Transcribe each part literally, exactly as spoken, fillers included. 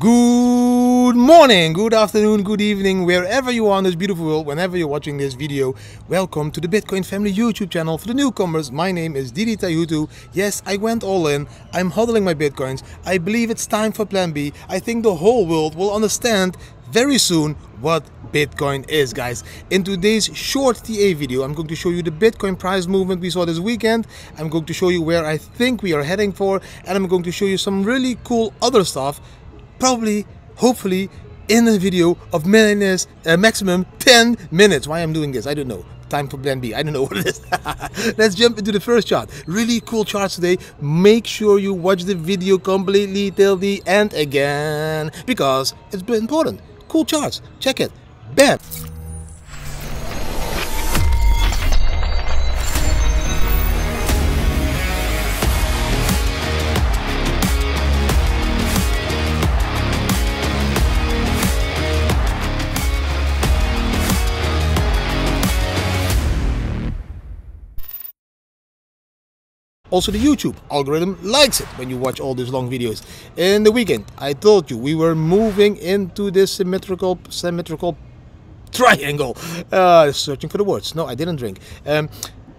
Good morning, good afternoon, good evening, wherever you are in this beautiful world, whenever you're watching this video. Welcome to the Bitcoin Family YouTube channel. For the newcomers, my name is Didi Taihuttu. Yes, I went all in. I'm hodling my Bitcoins. I believe it's time for Plan B. I think the whole world will understand very soon what Bitcoin is, guys. In today's short T A video, I'm going to show you the Bitcoin price movement we saw this weekend. I'm going to show you where I think we are heading for, and I'm going to show you some really cool other stuff. Probably, hopefully, in a video of minus, uh, maximum ten minutes. Why I'm doing this, I don't know. Time for Plan B. I don't know what it is. Let's jump into the first chart. Really cool charts today. Make sure you watch the video completely till the end again, because it's important. Cool charts. Check it. Bam! Also, the YouTube algorithm likes it when you watch all these long videos. In the weekend, I told you we were moving into this symmetrical, symmetrical triangle. Uh, searching for the words. No, I didn't drink. Um,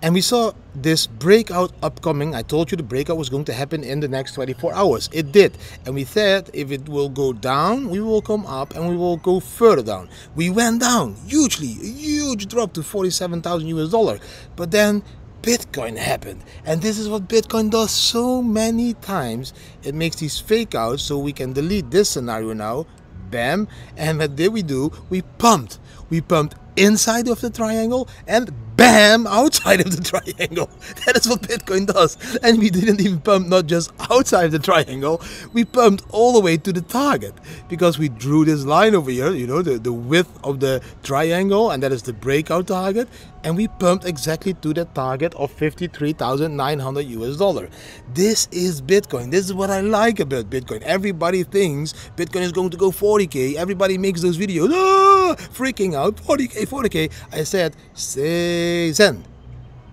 and we saw this breakout upcoming. I told you the breakout was going to happen in the next twenty-four hours. It did. And we said if it will go down, we will come up and we will go further down. We went down hugely, a huge drop to forty-seven thousand U S dollars. But then Bitcoin happened, and this is what Bitcoin does so many times. It makes these fake outs, so we can delete this scenario now. Bam! And what did we do? We pumped. We pumped inside of the triangle and bam, outside of the triangle. That is what Bitcoin does. And we didn't even pump not just outside the triangle, we pumped all the way to the target, because we drew this line over here, you know, the, the width of the triangle, and that is the breakout target, and we pumped exactly to that target of fifty-three thousand nine hundred U S dollars. This is Bitcoin. This is what I like about Bitcoin. Everybody thinks Bitcoin is going to go forty K. Everybody makes those videos, ah, freaking out, forty K, forty K. I said, say Zen.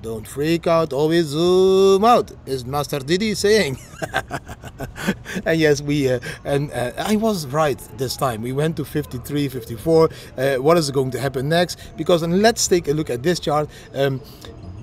Don't freak out, always zoom out, is Master Didi saying. And yes, we uh, and uh, I was right this time. We went to fifty-three, fifty-four. Uh, what is going to happen next? Because, and let's take a look at this chart. Um,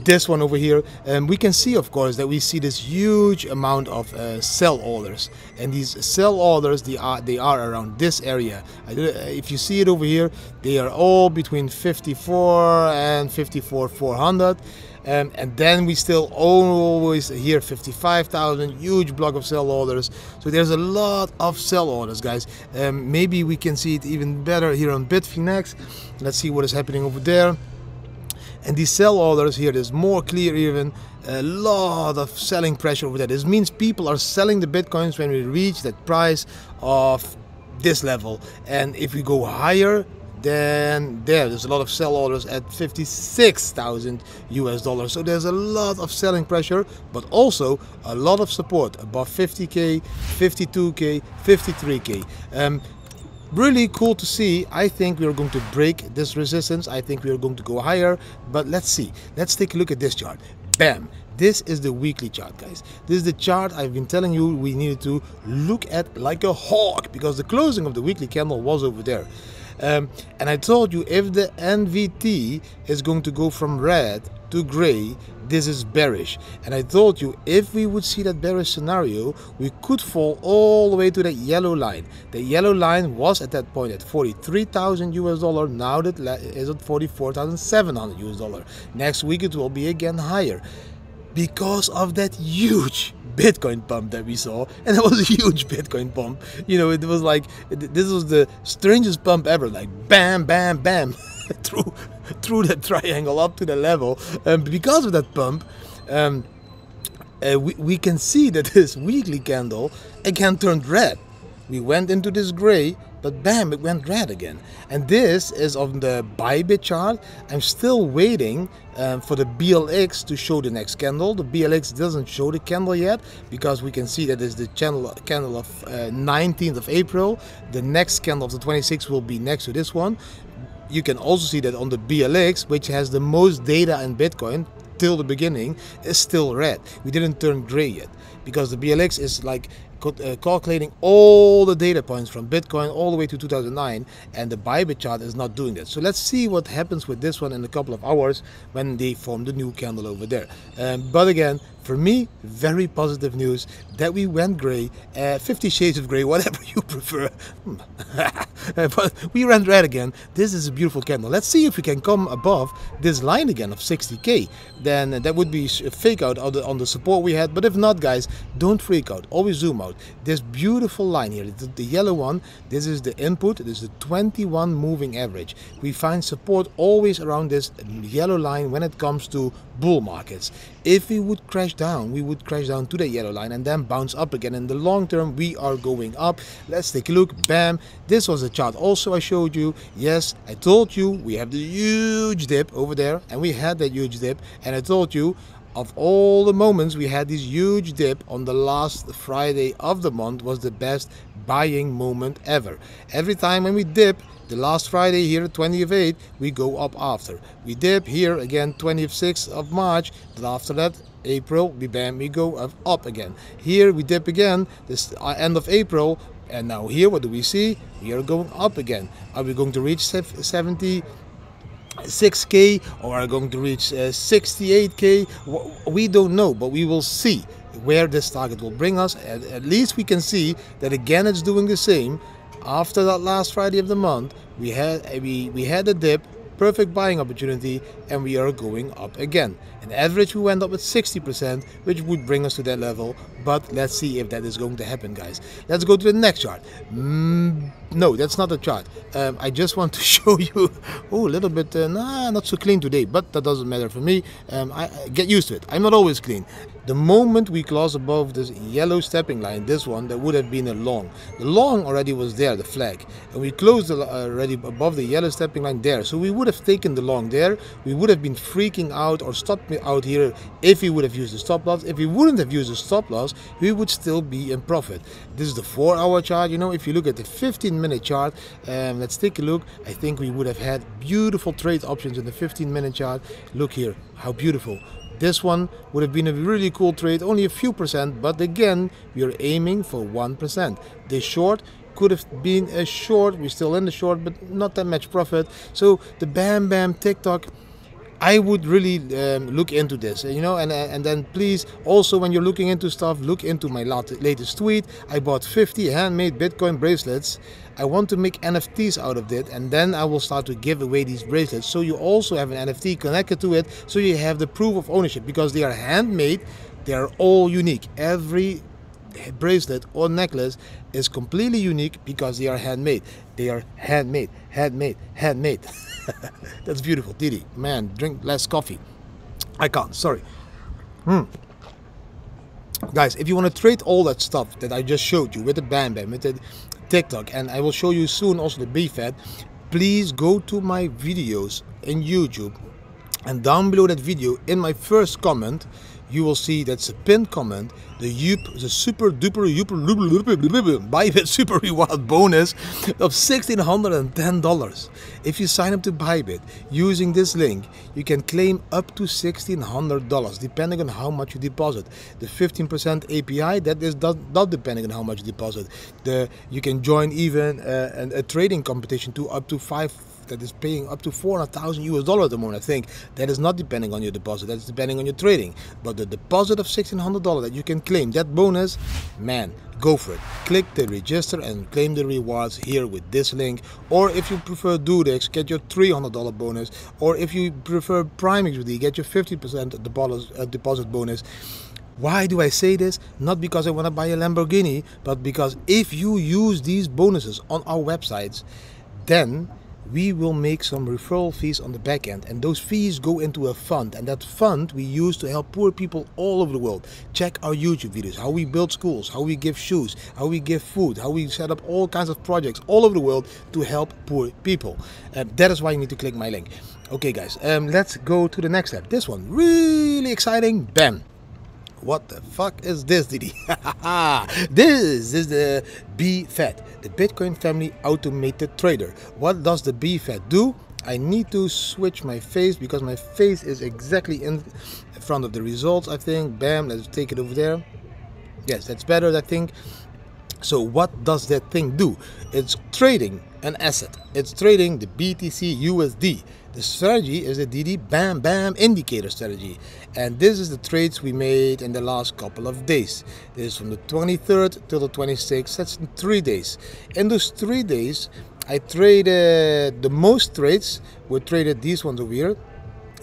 this one over here, and um, we can see, of course, that we see this huge amount of uh, sell orders, and these sell orders, they are they are around this area. I do, if you see it over here, they are all between fifty-four and fifty-four four hundred, um, and then we still always hear fifty-five thousand, huge block of sell orders. So there's a lot of sell orders, guys. Um, maybe we can see it even better here on Bitfinex. Let's see what is happening over there. And these sell orders here, there's more clear even, a lot of selling pressure over that. This means people are selling the Bitcoins when we reach that price of this level. And if we go higher, then there, there's a lot of sell orders at fifty-six thousand U S dollars. So there's a lot of selling pressure, but also a lot of support above fifty K, fifty-two K, fifty-three K. Um, Really cool to see. I think we are going to break this resistance. I think we are going to go higher, but let's see. Let's take a look at this chart. Bam! This is the weekly chart, guys. This is the chart I've been telling you we needed to look at like a hawk, because the closing of the weekly candle was over there. Um, and I told you if the N V T is going to go from red to gray, this is bearish. And I told you if we would see that bearish scenario, we could fall all the way to that yellow line. The yellow line was at that point at forty-three thousand U S dollar. Now that is at forty-four thousand seven hundred U S dollar. Next week it will be again higher, because of that huge Bitcoin pump that we saw. And it was a huge Bitcoin pump. You know, it was like, this was the strangest pump ever, like bam, bam, bam, through through that triangle up to the level. Um, because of that pump, um, uh, we, we can see that this weekly candle again turned red. We went into this gray, but bam, it went red again. And this is on the Bybit chart. I'm still waiting um, for the B L X to show the next candle. The B L X doesn't show the candle yet, because we can see that is the candle, candle of uh, nineteenth of April. The next candle of the twenty-sixth will be next to this one. You can also see that on the B L X, which has the most data in Bitcoin till the beginning, is still red. We didn't turn gray yet, because the B L X is like uh, calculating all the data points from Bitcoin all the way to two thousand nine, and the Bybit chart is not doing that. So let's see what happens with this one in a couple of hours when they form the new candle over there. Um, but again, for me, very positive news that we went gray, uh, fifty shades of gray, whatever you prefer. But we went red again. This is a beautiful candle. Let's see if we can come above this line again of sixty K. Then that would be a fake out on the, on the support we had. But if not, guys, don't freak out. Always zoom out. This beautiful line here, the, the yellow one, this is the input. This is the twenty-one moving average. We find support always around this yellow line when it comes to bull markets. If we would crash down, we would crash down to the yellow line and then bounce up again. In the long term, we are going up. Let's take a look. Bam. This was a chart also I showed you. Yes, I told you we have the huge dip over there, and we had that huge dip, and I told you of all the moments we had this huge dip on the last Friday of the month was the best buying moment ever. Every time when we dip, the last Friday here, twentieth of eight, we go up after. We dip here again, twenty-sixth of March, then after that, April, we bam, we go up, up again. Here we dip again, this end of April, and now here, what do we see? We are going up again. Are we going to reach seventy-six K, or are we going to reach uh, sixty-eight K? We don't know, but we will see where this target will bring us. At, at least we can see that again it's doing the same. After that last Friday of the month, we had we, we had a dip, perfect buying opportunity, and we are going up again. On average, we went up with sixty percent, which would bring us to that level, but let's see if that is going to happen, guys. Let's go to the next chart. Mm, no, that's not a chart. Um, I just want to show you, oh, a little bit, uh, nah, not so clean today, but that doesn't matter for me. Um, I, I get used to it. I'm not always clean. The moment we cross above this yellow stepping line, this one, that would have been a long. The long already was there, the flag, and we closed already above the yellow stepping line there, so we would have taken the long there. We would have been freaking out or stopped out here if we would have used the stop loss. If we wouldn't have used the stop loss, we would still be in profit. This is the four hour chart. You know, if you look at the fifteen minute chart, um, let's take a look. I think we would have had beautiful trade options in the fifteen minute chart. Look here, how beautiful. This one would have been a really cool trade, only a few percent, but again, we are aiming for one percent. This short could have been a short. We're still in the short, but not that much profit. So the Bam Bam TikTok, I would really um, look into this, you know, and and then please also when you're looking into stuff, look into my latest tweet. I bought fifty handmade Bitcoin bracelets. I want to make N F Ts out of it, and then I will start to give away these bracelets. So you also have an N F T connected to it, so you have the proof of ownership because they are handmade. They are all unique. Every bracelet or necklace is completely unique because they are handmade. They are handmade, handmade, handmade. That's beautiful. Didi, man, drink less coffee. I can't, sorry. Hmm. Guys, if you want to trade all that stuff that I just showed you with the Bam Bam, with the TikTok, and I will show you soon also the B FAT, please go to my videos in YouTube, and down below that video in my first comment you will see that's a pinned comment, the yup, the super duper yuper Bybit super reward bonus of one thousand six hundred ten dollars. If you sign up to Bybit using this link, you can claim up to one thousand six hundred dollars depending on how much you deposit. The fifteen percent A P I, that is not, not depending on how much you deposit. The, you can join even uh, a trading competition to up to five. That is paying up to four hundred thousand US dollars at the moment, I think. That is not depending on your deposit, that's depending on your trading. But the deposit of one thousand six hundred dollars that you can claim, that bonus, man, go for it. Click the register and claim the rewards here with this link. Or if you prefer Dudex, get your three hundred dollar bonus. Or if you prefer Primex with the, get your fifty percent deposit bonus. Why do I say this? Not because I want to buy a Lamborghini, but because if you use these bonuses on our websites, then we will make some referral fees on the back end, and those fees go into a fund, and that fund we use to help poor people all over the world. Check our YouTube videos, how we build schools, how we give shoes, how we give food, how we set up all kinds of projects all over the world to help poor people. Uh, that is why you need to click my link. Okay guys, um, let's go to the next step. This one, really exciting, bam. What the fuck is this, Didi? This is the B FAT, the Bitcoin Family Automated Trader. What does the B FAT do? I need to switch my face because my face is exactly in front of the results, I think. Bam, let's take it over there. Yes, that's better, I think. So what does that thing do? It's trading an asset. It's trading the B T C U S D. The strategy is the Didi Bam Bam indicator strategy. And this is the trades we made in the last couple of days. This is from the twenty-third till the twenty-sixth. That's in three days. In those three days, I traded the most trades. We traded these ones over here.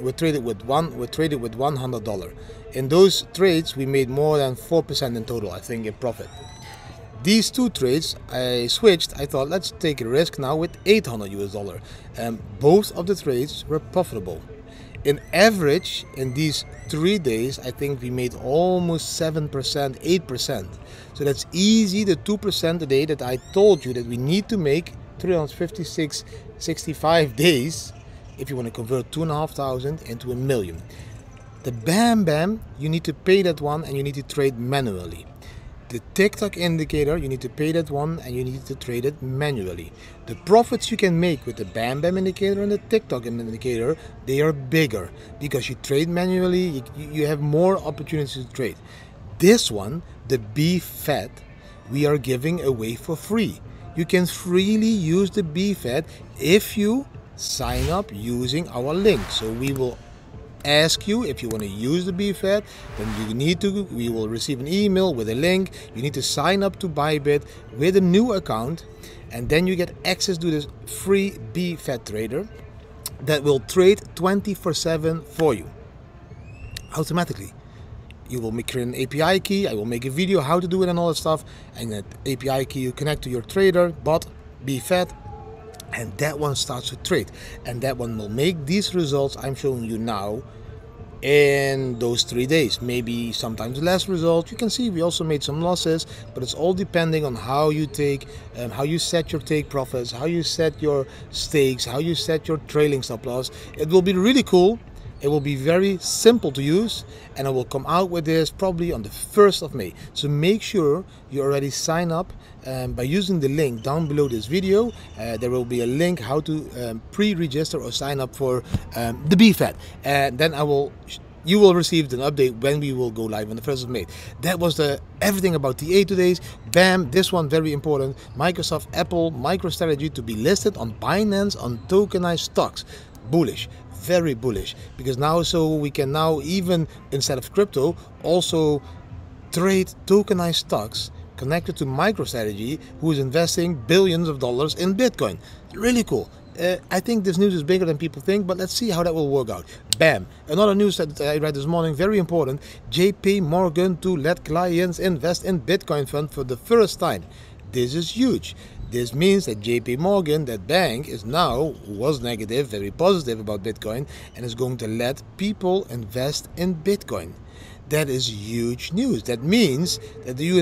We traded with one. We traded with one hundred dollars. In those trades, we made more than four percent in total, I think, in profit. These two trades, I switched. I thought, let's take a risk now with eight hundred U S dollar. And both of the trades were profitable. In average, in these three days, I think we made almost seven percent, eight percent. So that's easy, the two percent a day that I told you that we need to make three hundred fifty-six, sixty-five days if you want to convert two thousand five hundred into a million. The Bam Bam, you need to pay that one and you need to trade manually. The TikTok indicator, you need to pay that one and you need to trade it manually. The profits you can make with the Bam Bam indicator and the TikTok indicator, they are bigger because you trade manually, you, you have more opportunities to trade. This one, the B FAT, we are giving away for free. You can freely use the B FAT if you sign up using our link. So we will ask you if you want to use the B FAT, then you need to, we will receive an email with a link. You need to sign up to Bybit with a new account, and then you get access to this free B FAT trader that will trade twenty-four seven for you automatically. You will make an A P I key. I will make a video how to do it and all that stuff, and that A P I key you connect to your trader bot B FAT, and that one starts to trade, and that one will make these results I'm showing you now in those three days, maybe sometimes less results. You can see we also made some losses, but it's all depending on how you take um, how you set your take profits, how you set your stakes, how you set your trailing stop loss. It will be really cool. It will be very simple to use, and I will come out with this probably on the first of May. So make sure you already sign up um, by using the link down below this video. Uh, there will be a link how to um, pre-register or sign up for um, the B FAT. And then I will, you will receive an update when we will go live on the first of May. That was the everything about T A today's. Bam, this one very important. Microsoft, Apple, MicroStrategy to be listed on Binance on tokenized stocks. Bullish. Very bullish, because now so we can now, even instead of crypto, also trade tokenized stocks connected to MicroStrategy, who is investing billions of dollars in Bitcoin. Really cool. Uh, I think this news is bigger than people think, but let's see how that will work out. Bam! Another news that I read this morning, very important. J P Morgan to let clients invest in Bitcoin fund for the first time. This is huge. This means that J P Morgan, that bank, is now, was negative, very positive about Bitcoin, and is going to let people invest in Bitcoin. That is huge news. That means that the U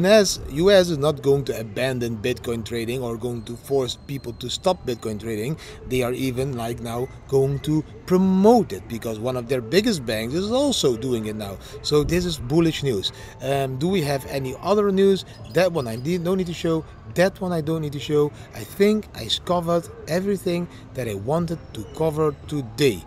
S is not going to abandon Bitcoin trading or going to force people to stop Bitcoin trading. They are even like now going to promote it, because one of their biggest banks is also doing it now. So this is bullish news. Um, do we have any other news? That one I don't need to show. That one I don't need to show. I think I covered everything that I wanted to cover today.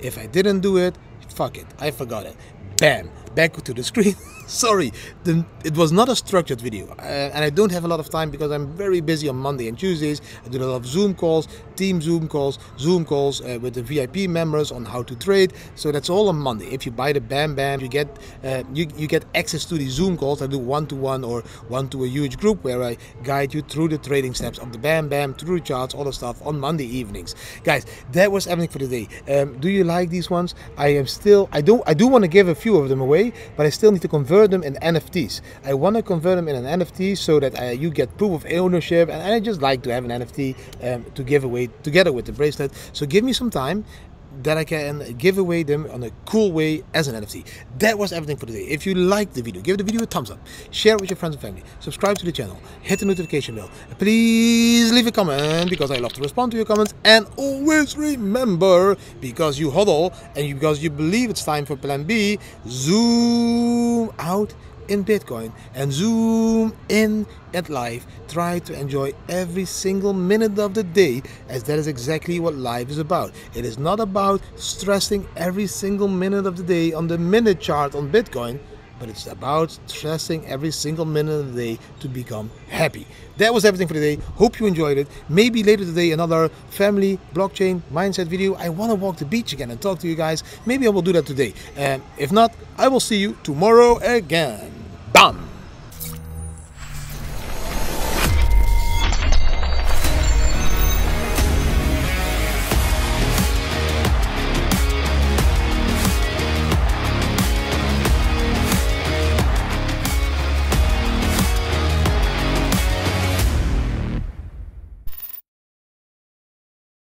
If I didn't do it, fuck it. I forgot it. Bam! Back to the screen. Sorry, the, it was not a structured video, uh, and I don't have a lot of time because I'm very busy on Monday and Tuesdays. I do a lot of Zoom calls, team Zoom calls, Zoom calls uh, with the V I P members on how to trade. So that's all on Monday. If you buy the Bam Bam, you get uh, you you get access to the Zoom calls. I do one to one or one to a huge group where I guide you through the trading steps of the Bam Bam, through charts, all the stuff on Monday evenings. Guys, that was everything for today. Um, do you like these ones? I am still I don't I do want to give a few of them away, but I still need to convert them in N F Ts. I want to convert them in an N F T so that uh, you get proof of ownership, and I just like to have an N F T um, to give away together with the bracelet. So give me some time that I can give away them on a cool way as an N F T. That was everything for today. If you liked the video, give the video a thumbs up, share it with your friends and family, subscribe to the channel, hit the notification bell, please leave a comment because I love to respond to your comments, and always remember, because you hodl and you, because you believe it's time for plan B, zoom out in Bitcoin and zoom in at life. Try to enjoy every single minute of the day, as that is exactly what life is about. It is not about stressing every single minute of the day on the minute chart on Bitcoin, but it's about stressing every single minute of the day to become happy. That was everything for today. Hope you enjoyed it. Maybe later today another family blockchain mindset video. I want to walk the beach again and talk to you guys. Maybe I will do that today. And if not, I will see you tomorrow again. Bam!